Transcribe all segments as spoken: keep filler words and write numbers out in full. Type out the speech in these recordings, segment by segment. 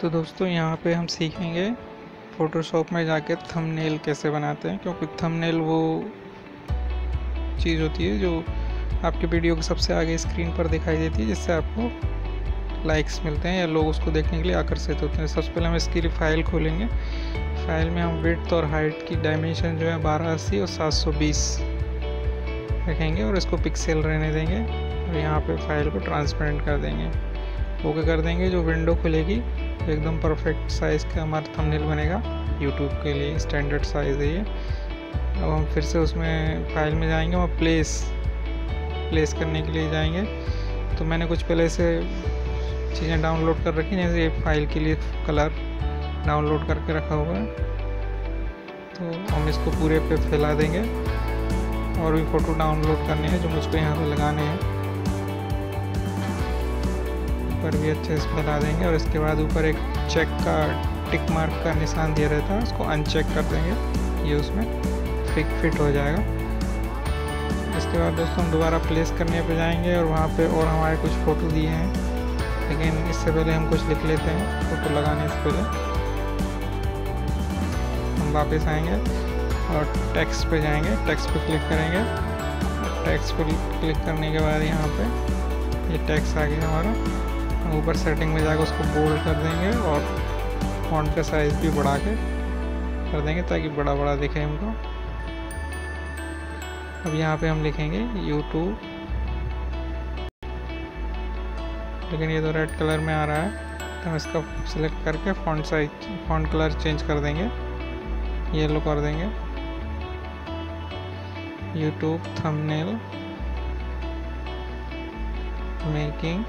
तो दोस्तों यहाँ पे हम सीखेंगे फ़ोटोशॉप में जाके थंबनेल कैसे बनाते हैं, क्योंकि थंबनेल वो चीज़ होती है जो आपके वीडियो के सबसे आगे स्क्रीन पर दिखाई देती है, जिससे आपको लाइक्स मिलते हैं या लोग उसको देखने के लिए आकर्षित होते हैं। सबसे पहले हम इसकी फाइल खोलेंगे। फाइल में हम विड्थ और हाइट की डायमेंशन जो है बारह अस्सी और सात सौ बीस रखेंगे और इसको पिक्सेल रहने देंगे और यहाँ पे फाइल को ट्रांसपेरेंट कर देंगे। ओके कर देंगे। जो विंडो खुलेगी एकदम परफेक्ट साइज़ का हमारा थंबनेल बनेगा। यूट्यूब के लिए स्टैंडर्ड साइज़ है ये। अब हम फिर से उसमें फाइल में जाएंगे और प्लेस प्लेस करने के लिए जाएंगे। तो मैंने कुछ पहले से चीज़ें डाउनलोड कर रखी, जैसे एक फ़ाइल के लिए कलर डाउनलोड करके रखा हुआ है, तो हम इसको पूरे पे फैला देंगे। और भी फ़ोटो डाउनलोड करने हैं जो मुझको यहाँ पे लगाने हैं, ऊपर भी अच्छे से फैला देंगे। और इसके बाद ऊपर एक चेक का टिक मार्क का निशान दिया रहता है, उसको अनचेक कर देंगे, ये उसमें फिट फिट हो जाएगा। इसके बाद दोस्तों हम दोबारा प्लेस करने पे जाएंगे और वहाँ पे और हमारे कुछ फ़ोटो दिए हैं, लेकिन इससे पहले हम कुछ लिख लेते हैं फ़ोटो लगाने से पहले। हम वापस आएँगे और टेक्स्ट पे जाएंगे, टेक्स्ट पे क्लिक करेंगे। टेक्स्ट पे क्लिक करने के बाद यहाँ पे ये यह टेक्स्ट आ गया हमारा। ऊपर सेटिंग में जाकर उसको बोल्ड कर देंगे और फॉन्ट का साइज़ भी बढ़ा के कर देंगे ताकि बड़ा बड़ा दिखे हमको। अब यहाँ पे हम लिखेंगे यूट्यूब, लेकिन ये तो रेड कलर में आ रहा है, तो हम इसका सिलेक्ट करके font size font colour change कर देंगे, येलो कर देंगे। YouTube thumbnail making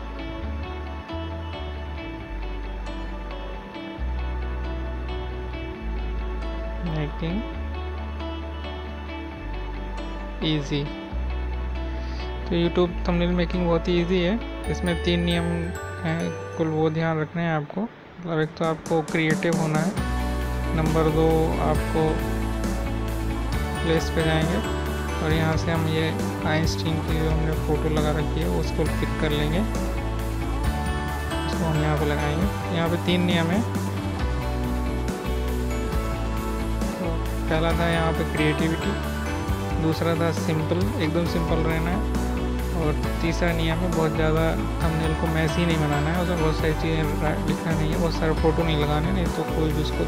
making easy. तो YouTube थंबनेल मेकिंग बहुत ही इजी है। इसमें तीन नियम हैं कुल, वो ध्यान रखने हैं आपको। मतलब एक तो आपको क्रिएटिव होना है, नंबर दो आपको प्लेस पे जाएंगे और यहाँ से हम ये आइंस्टीन की जो हमने फ़ोटो लगा रखी है उसको पिक कर लेंगे, उसको हम यहाँ पे लगाएंगे। यहाँ पे तीन नियम है। तो पहला था यहाँ पे क्रिएटिविटी, दूसरा था सिंपल, एकदम सिंपल रहना है, और तीसरा नियम है बहुत ज़्यादा थंबनेल को मैसी नहीं बनाना है, उसमें बहुत सारी चीज़ें लिखना नहीं है, बहुत सारे फ़ोटो नहीं लगाने, नहीं तो कोई भी उसको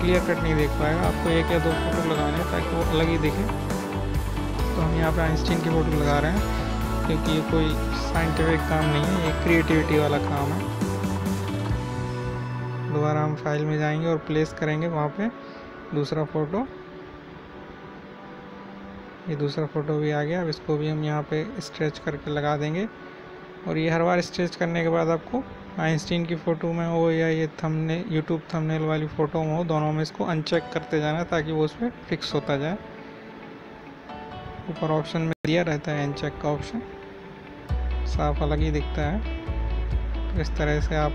क्लियर कट नहीं देख पाएगा। आपको एक या दो फोटो लगाने हैं ताकि वो अलग ही दिखे। तो हम यहाँ पे आइंस्टीन की फ़ोटो लगा रहे हैं क्योंकि ये कोई साइंटिफिक काम नहीं है, ये क्रिएटिविटी वाला काम है। दोबारा हम फाइल में जाएंगे और प्लेस करेंगे वहाँ पे दूसरा फ़ोटो। ये दूसरा फ़ोटो भी आ गया। अब इसको भी हम यहाँ पे स्ट्रेच करके लगा देंगे। और ये हर बार स्ट्रेच करने के बाद आपको आइंस्टीन की फ़ोटो में हो या ये थंबनेल यूट्यूब थंबनेल वाली फ़ोटो में हो, दोनों में इसको अनचेक करते जाना ताकि वो उस पर फिक्स होता जाए। ऊपर ऑप्शन में दिया रहता है अनचेक का ऑप्शन, साफ अलग ही दिखता है। तो इस तरह से आप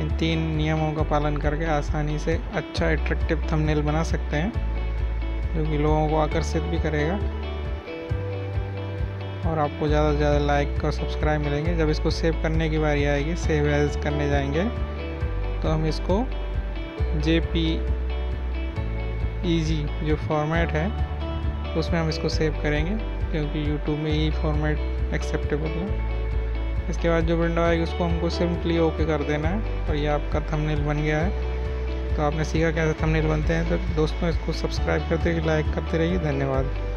इन तीन नियमों का पालन करके आसानी से अच्छा अट्रैक्टिव थंबनेल बना सकते हैं जो कि लोगों को आकर्षित भी करेगा और आपको ज़्यादा से ज़्यादा लाइक और सब्सक्राइब मिलेंगे। जब इसको सेव करने की बारी आएगी, सेव एज करने जाएंगे, तो हम इसको जे पी ई जी जो फॉर्मेट है उसमें हम इसको सेव करेंगे क्योंकि YouTube में ये फॉर्मेट एक्सेप्टेबल है। इसके बाद जो विंडो आएगी उसको हमको सिंपली ओके कर देना है और ये आपका थंबनेल बन गया है। तो आपने सीखा कैसे थंबनेल बनते हैं। तो दोस्तों इसको सब्सक्राइब करते रहिए, लाइक करते रहिए। धन्यवाद।